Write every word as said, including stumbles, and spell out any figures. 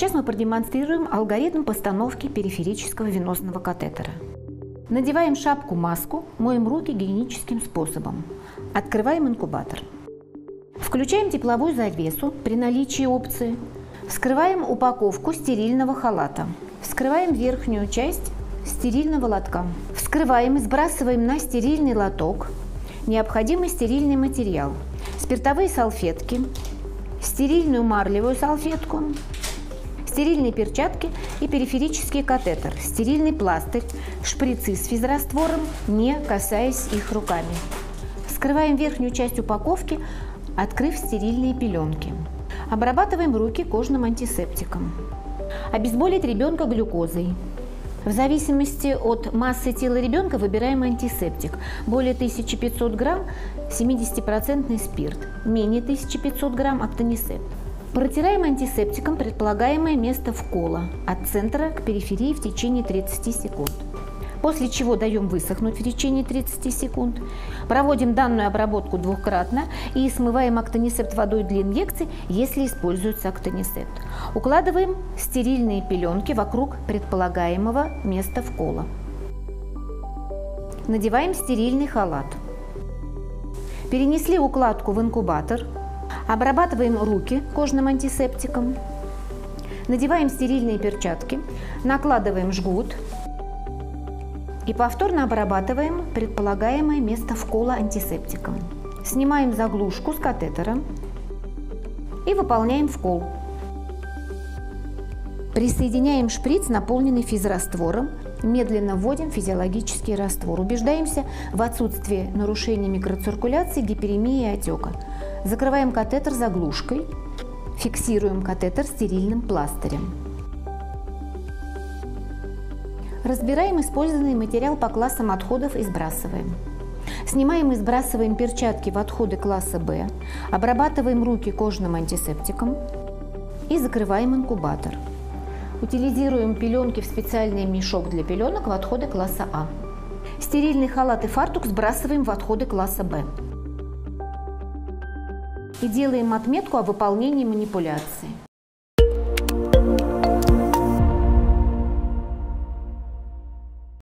Сейчас мы продемонстрируем алгоритм постановки периферического венозного катетера. Надеваем шапку-маску, моем руки гигиеническим способом. Открываем инкубатор. Включаем тепловую завесу при наличии опции. Вскрываем упаковку стерильного халата. Вскрываем верхнюю часть стерильного лотка. Вскрываем и сбрасываем на стерильный лоток необходимый стерильный материал. Спиртовые салфетки, стерильную марлевую салфетку, стерильные перчатки и периферический катетер, стерильный пластырь, шприцы с физраствором, не касаясь их руками. Вскрываем верхнюю часть упаковки, открыв стерильные пеленки. Обрабатываем руки кожным антисептиком. Обезболить ребенка глюкозой. В зависимости от массы тела ребенка выбираем антисептик. Более тысячи пятисот грамм семидесятипроцентный спирт, менее тысячи пятисот грамм октенисепт. Протираем антисептиком предполагаемое место вкола от центра к периферии в течение тридцати секунд. После чего даем высохнуть в течение тридцати секунд. Проводим данную обработку двукратно и смываем октенисепт водой для инъекции, если используется октенисепт. Укладываем стерильные пеленки вокруг предполагаемого места вкола. Надеваем стерильный халат. Перенесли укладку в инкубатор. Обрабатываем руки кожным антисептиком. Надеваем стерильные перчатки. Накладываем жгут. И повторно обрабатываем предполагаемое место вкола антисептиком. Снимаем заглушку с катетера и выполняем вкол. Присоединяем шприц, наполненный физраствором. Медленно вводим физиологический раствор. Убеждаемся в отсутствии нарушений микроциркуляции, гиперемии и отека. Закрываем катетер заглушкой. Фиксируем катетер стерильным пластырем. Разбираем использованный материал по классам отходов и сбрасываем. Снимаем и сбрасываем перчатки в отходы класса Б, обрабатываем руки кожным антисептиком и закрываем инкубатор. Утилизируем пеленки в специальный мешок для пеленок в отходы класса А. Стерильный халат и фартук сбрасываем в отходы класса Б. И делаем отметку о выполнении манипуляции.